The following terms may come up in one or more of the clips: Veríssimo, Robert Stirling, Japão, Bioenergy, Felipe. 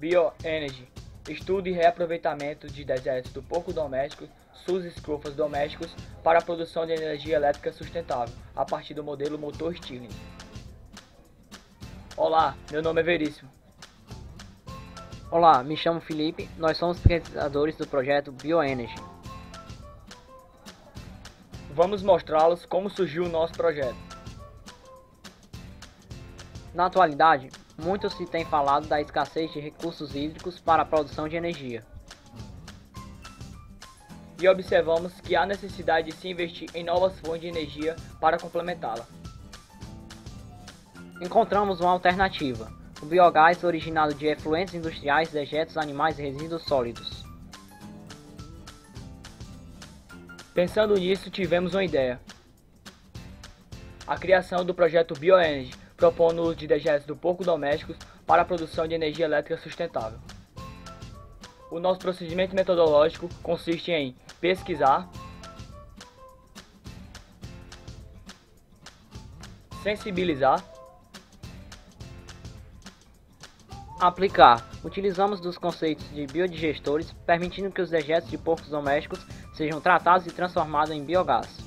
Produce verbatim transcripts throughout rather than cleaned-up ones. Bioenergy, estudo e reaproveitamento de dejetos do porco doméstico, suas escrofas domésticos para a produção de energia elétrica sustentável, a partir do modelo motor Stirling. Olá, meu nome é Veríssimo. Olá, me chamo Felipe, nós somos pesquisadores do projeto Bioenergy. Vamos mostrá-los como surgiu o nosso projeto. Na atualidade, muito se tem falado da escassez de recursos hídricos para a produção de energia. E observamos que há necessidade de se investir em novas fontes de energia para complementá-la. Encontramos uma alternativa, o biogás originado de efluentes industriais, dejetos, animais e resíduos sólidos. Pensando nisso, tivemos uma ideia. A criação do projeto Bioenergy, propondo o uso de dejetos do porco domésticos para a produção de energia elétrica sustentável. O nosso procedimento metodológico consiste em pesquisar, sensibilizar, aplicar. Utilizamos dos conceitos de biodigestores, permitindo que os dejetos de porcos domésticos sejam tratados e transformados em biogás.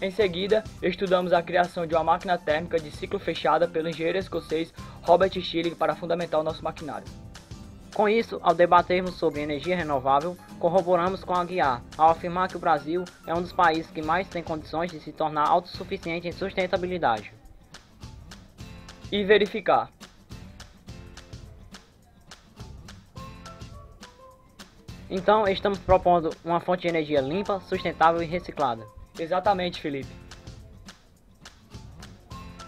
Em seguida, estudamos a criação de uma máquina térmica de ciclo fechada pelo engenheiro escocês Robert Stirling para fundamentar o nosso maquinário. Com isso, ao debatermos sobre energia renovável, corroboramos com a Guiar, ao afirmar que o Brasil é um dos países que mais tem condições de se tornar autossuficiente em sustentabilidade. E verificar. Então, estamos propondo uma fonte de energia limpa, sustentável e reciclada. Exatamente, Felipe.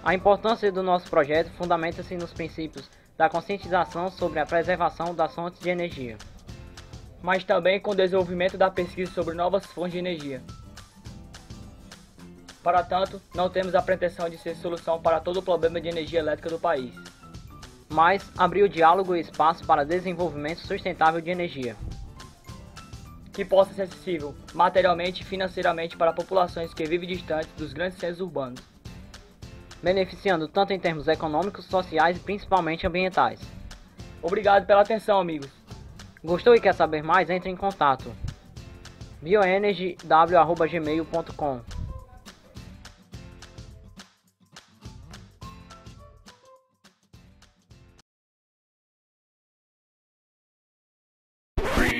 A importância do nosso projeto fundamenta-se nos princípios da conscientização sobre a preservação das fontes de energia, mas também com o desenvolvimento da pesquisa sobre novas fontes de energia. Para tanto, não temos a pretensão de ser solução para todo o problema de energia elétrica do país, mas abrir o diálogo e espaço para desenvolvimento sustentável de energia, que possa ser acessível materialmente e financeiramente para populações que vivem distantes dos grandes centros urbanos, beneficiando tanto em termos econômicos, sociais e principalmente ambientais. Obrigado pela atenção, amigos. Gostou e quer saber mais? Entre em contato. bioenergy w arroba gmail ponto com